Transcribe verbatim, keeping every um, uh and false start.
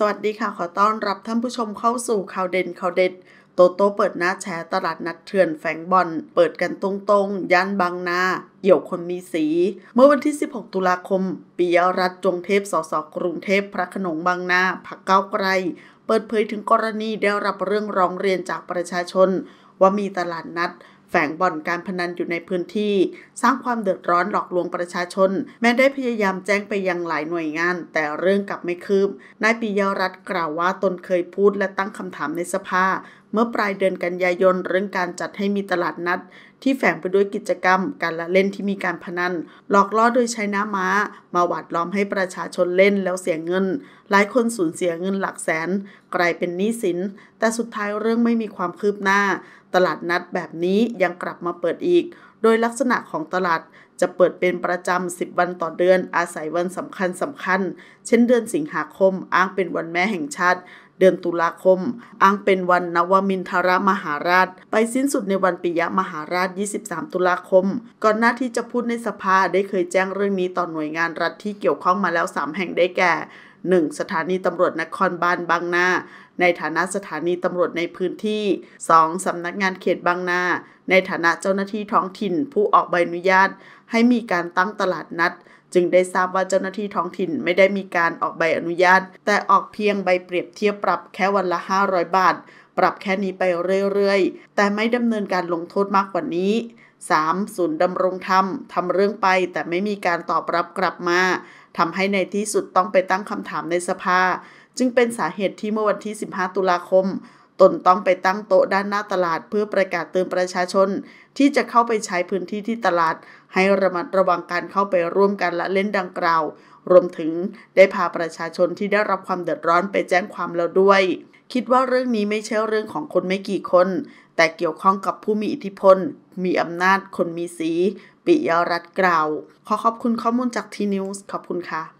สวัสดีค่ะขอต้อนรับท่านผู้ชมเข้าสู่ข่าวเด่นข่าวเด็ดโตโต้เปิดหน้าแฉตลาดนัดเถื่อนแฝงบ่อนเปิดกันตรงๆย่านบางนาเหี่ยวคนมีสีเมื่อวันที่สิบหกตุลาคมปิยรัตน์จงเทพสสกรุงเทพพระโขนงบางนาพรรคก้าวไกลเปิดเผยถึงกรณีได้รับเรื่องร้องเรียนจากประชาชนว่ามีตลาดนัดแฝงบ่อนการพนันอยู่ในพื้นที่สร้างความเดือดร้อนหลอกลวงประชาชนแม้ได้พยายามแจ้งไปยังหลายหน่วยงานแต่เรื่องกลับไม่คืบนายปิยรัตน์กล่าวว่าตนเคยพูดและตั้งคำถามในสภาเมื่อปลายเดือนกันยายนเรื่องการจัดให้มีตลาดนัดที่แฝงไปด้วยกิจกรรมการละเล่นที่มีการพนันหลอกล่อโดยใช้น้ำม้ามาหวาดล้อมให้ประชาชนเล่นแล้วเสียเงินหลายคนสูญเสียเงินหลักแสนกลายเป็นหนี้สินแต่สุดท้ายเรื่องไม่มีความคืบหน้าตลาดนัดแบบนี้ยังกลับมาเปิดอีกโดยลักษณะของตลาดจะเปิดเป็นประจำสิบวันต่อเดือนอาศัยวันสำคัญสำคัญเช่นเดือนสิงหาคมอ้างเป็นวันแม่แห่งชาติเดือนตุลาคมอ้างเป็นวันนวมินทรมหาราชไปสิ้นสุดในวันปิยมหาราชยี่สิบสามตุลาคมก่อนหน้าที่จะพูดในสภาได้เคยแจ้งเรื่องนี้ต่อหน่วยงานรัฐที่เกี่ยวข้องมาแล้วสามแห่งได้แก่หนึ่งสถานีตำรวจนครบาลบางนาในฐานะสถานีตำรวจในพื้นที่สองสำนักงานเขตบางนาในฐานะเจ้าหน้าที่ท้องถิ่นผู้ออกใบอนุญาตให้มีการตั้งตลาดนัดจึงได้ทราบว่าเจ้าหน้าที่ท้องถิ่นไม่ได้มีการออกใบอนุญาตแต่ออกเพียงใบเปรียบเทียบปรับแค่วันละห้าร้อยบาทปรับแค่นี้ไปเรื่อยๆแต่ไม่ดำเนินการลงโทษมากกว่านี้สามศูนย์ดำรงธรรมทำเรื่องไปแต่ไม่มีการตอบรับกลับมาทำให้ในที่สุดต้องไปตั้งคำถามในสภาจึงเป็นสาเหตุที่เมื่อวันที่สิบห้าตุลาคมตนต้องไปตั้งโต๊ะด้านหน้าตลาดเพื่อประกาศเตือนประชาชนที่จะเข้าไปใช้พื้นที่ที่ตลาดให้ระมัดระวังการเข้าไปร่วมกันละเล่นดังกล่าวรวมถึงได้พาประชาชนที่ได้รับความเดือดร้อนไปแจ้งความแล้วด้วยคิดว่าเรื่องนี้ไม่ใช่เรื่องของคนไม่กี่คนแต่เกี่ยวข้องกับผู้มีอิทธิพลมีอำนาจคนมีสีปิยรัตน์กล่าวขอขอบคุณข้อมูลจากทีนิวส์ขอบคุณค่ะ